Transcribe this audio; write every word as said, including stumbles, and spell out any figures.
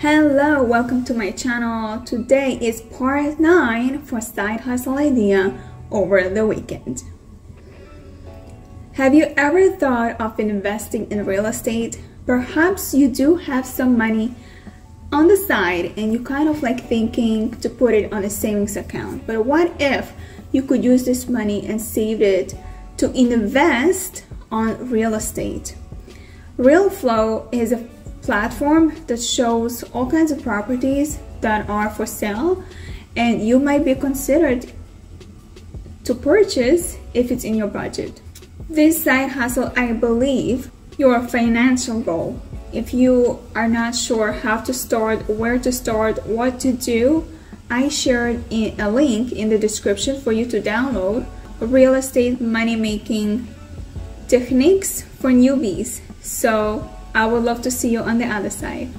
Hello, welcome to my channel. Today is part nine for side hustle idea over the weekend. Have you ever thought of investing in real estate? Perhaps you do have some money on the side and you kind of like thinking to put it on a savings account. But what if you could use this money and save it to invest on real estate? Real Flow is a platform that shows all kinds of properties that are for sale and you might be considered to purchase if it's in your budget. This side hustle, I believe, your financial goal. If you are not sure how to start, where to start, what to do, I shared in a link in the description for you to download real estate money making techniques for newbies. So I would love to see you on the other side.